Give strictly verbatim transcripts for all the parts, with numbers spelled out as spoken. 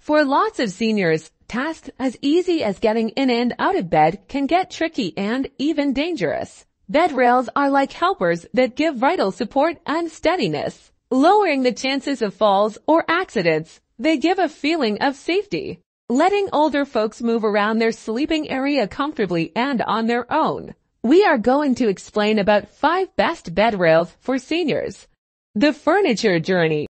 For lots of seniors, tasks as easy as getting in and out of bed can get tricky and even dangerous. Bed rails are like helpers that give vital support and steadiness, lowering the chances of falls or accidents. They give a feeling of safety. Letting older folks move around their sleeping area comfortably and on their own. We are going to explain about five best bed rails for seniors. The Furniture Journey.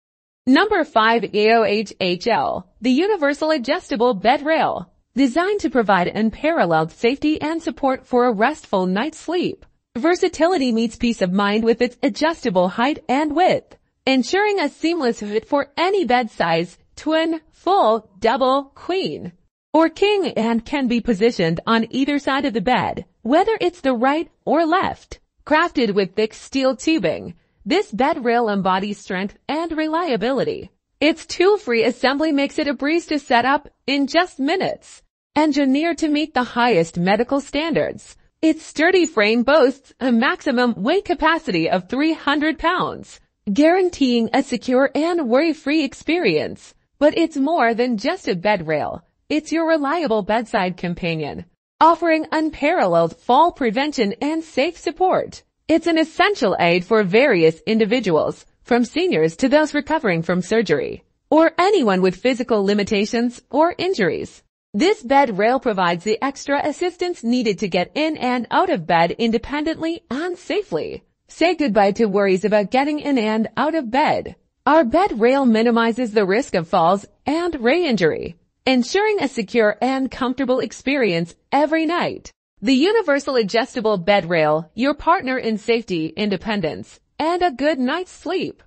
Number five, A O H H L, the Universal Adjustable Bed Rail. Designed to provide unparalleled safety and support for a restful night's sleep. Versatility meets peace of mind with its adjustable height and width, ensuring a seamless fit for any bed size, twin, full, double, queen, or king, and can be positioned on either side of the bed, whether it's the right or left. Crafted with thick steel tubing, this bed rail embodies strength and reliability. Its tool-free assembly makes it a breeze to set up in just minutes. Engineered to meet the highest medical standards, its sturdy frame boasts a maximum weight capacity of three hundred pounds, guaranteeing a secure and worry-free experience. But it's more than just a bed rail. It's your reliable bedside companion, offering unparalleled fall prevention and safe support. It's an essential aid for various individuals, from seniors to those recovering from surgery, or anyone with physical limitations or injuries. This bed rail provides the extra assistance needed to get in and out of bed independently and safely. Say goodbye to worries about getting in and out of bed. Our bed rail minimizes the risk of falls and re-injury, ensuring a secure and comfortable experience every night. The Universal Adjustable Bed Rail, your partner in safety, independence, and a good night's sleep.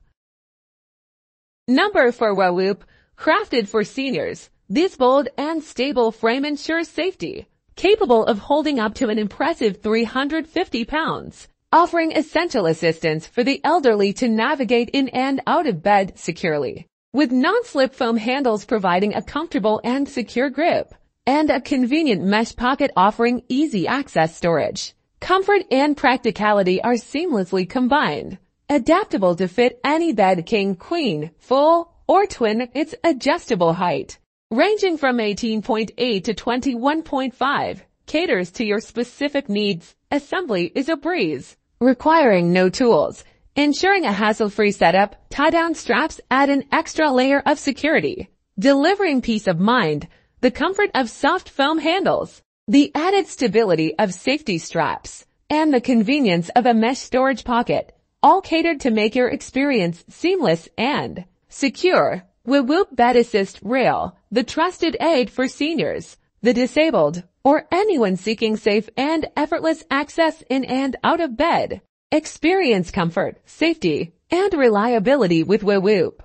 Number four, WeHwupe, crafted for seniors. This bold and stable frame ensures safety, capable of holding up to an impressive three hundred fifty pounds, offering essential assistance for the elderly to navigate in and out of bed securely. With non-slip foam handles providing a comfortable and secure grip, and a convenient mesh pocket offering easy access storage, comfort and practicality are seamlessly combined. Adaptable to fit any bed, king, queen, full, or twin, its adjustable height, ranging from eighteen point eight to twenty-one point five, caters to your specific needs. Assembly is a breeze, requiring no tools, ensuring a hassle-free setup. Tie-down straps add an extra layer of security, delivering peace of mind, the comfort of soft foam handles, the added stability of safety straps, and the convenience of a mesh storage pocket, all catered to make your experience seamless and secure. WeHwupe Bed Assist Rail, the trusted aid for seniors, the disabled, or anyone seeking safe and effortless access in and out of bed. Experience comfort, safety, and reliability with WeHwupe.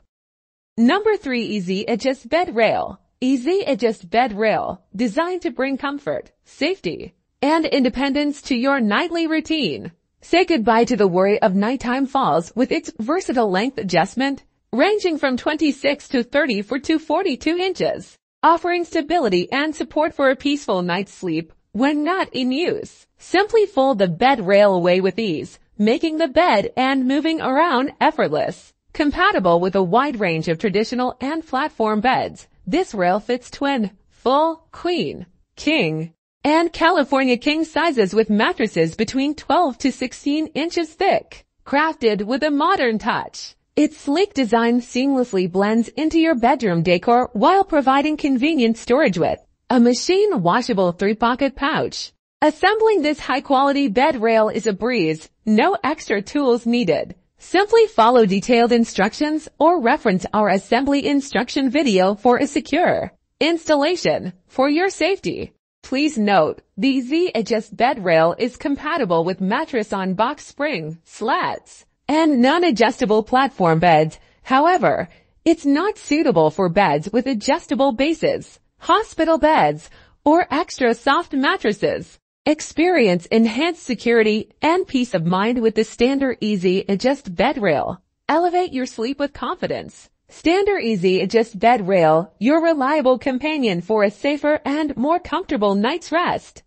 Number three, Easy Adjust Bed Rail. Easy Adjust Bed Rail, designed to bring comfort, safety, and independence to your nightly routine. Say goodbye to the worry of nighttime falls with its versatile length adjustment, ranging from twenty-six to thirty for two hundred forty-two inches, offering stability and support for a peaceful night's sleep when not in use. Simply fold the bed rail away with ease, making the bed and moving around effortless. Compatible with a wide range of traditional and platform beds, this rail fits twin, full, queen, king, and California king sizes with mattresses between twelve to sixteen inches thick. Crafted with a modern touch, its sleek design seamlessly blends into your bedroom decor while providing convenient storage with a machine-washable three-pocket pouch. Assembling this high-quality bed rail is a breeze, no extra tools needed. Simply follow detailed instructions or reference our assembly instruction video for a secure installation for your safety. Please note, the Easy Adjust Bed Rail is compatible with mattress-on-box spring, slats, and non-adjustable platform beds. However, it's not suitable for beds with adjustable bases, hospital beds, or extra soft mattresses. Experience enhanced security and peace of mind with the Stander Easy Adjust Bed Rail. Elevate your sleep with confidence. Stander Easy Adjust Bed Rail, your reliable companion for a safer and more comfortable night's rest.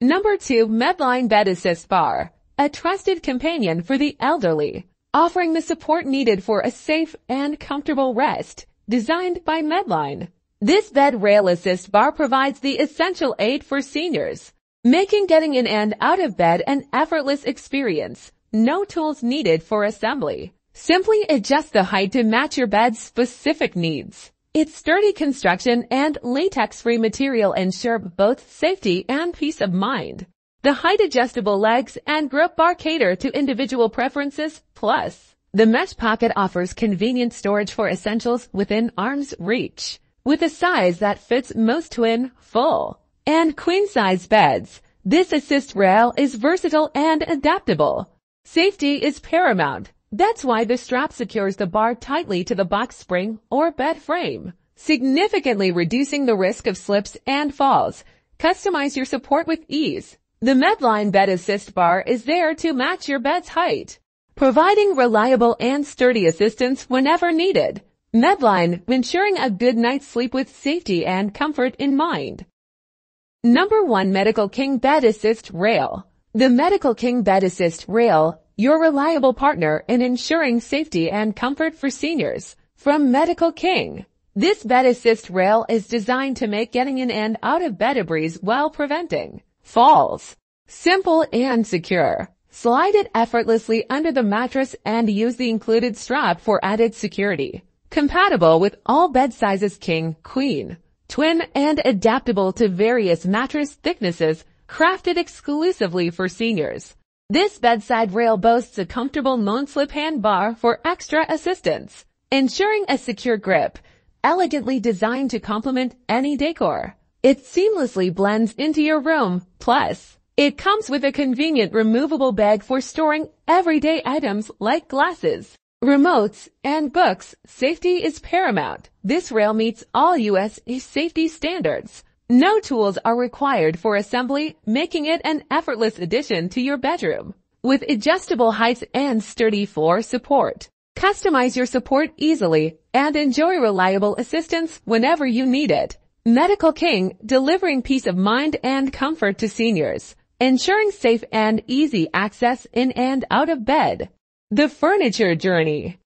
Number two, Medline Bed Assist Bar, a trusted companion for the elderly, offering the support needed for a safe and comfortable rest. Designed by Medline, This bed rail assist bar provides the essential aid for seniors, making getting in and out of bed an effortless experience. No tools needed for assembly. Simply adjust the height to match your bed's specific needs. Its sturdy construction and latex-free material ensure both safety and peace of mind. The height-adjustable legs and grip bar cater to individual preferences, plus, the mesh pocket offers convenient storage for essentials within arm's reach, with a size that fits most twin, full, and queen-size beds. This assist rail is versatile and adaptable. Safety is paramount. That's why the strap secures the bar tightly to the box spring or bed frame, significantly reducing the risk of slips and falls. Customize your support with ease. The Medline Bed Assist Bar is there to match your bed's height, providing reliable and sturdy assistance whenever needed. Medline, ensuring a good night's sleep with safety and comfort in mind. Number one. Medical King Bed Assist Rail. The Medical King Bed Assist Rail, your reliable partner in ensuring safety and comfort for seniors. From Medical King, this bed assist rail is designed to make getting in and out of bed a breeze while preventing falls. Simple and secure. Slide it effortlessly under the mattress and use the included strap for added security. Compatible with all bed sizes, king, queen, twin, and adaptable to various mattress thicknesses, crafted exclusively for seniors. This bedside rail boasts a comfortable non-slip handbar for extra assistance, ensuring a secure grip, elegantly designed to complement any decor. It seamlessly blends into your room, plus, it comes with a convenient removable bag for storing everyday items like glasses, remotes, and books. Safety is paramount. This rail meets all U S safety standards. No tools are required for assembly, making it an effortless addition to your bedroom. With adjustable heights and sturdy floor support, customize your support easily and enjoy reliable assistance whenever you need it. Medical King, delivering peace of mind and comfort to seniors, ensuring safe and easy access in and out of bed. The Furniture Journey.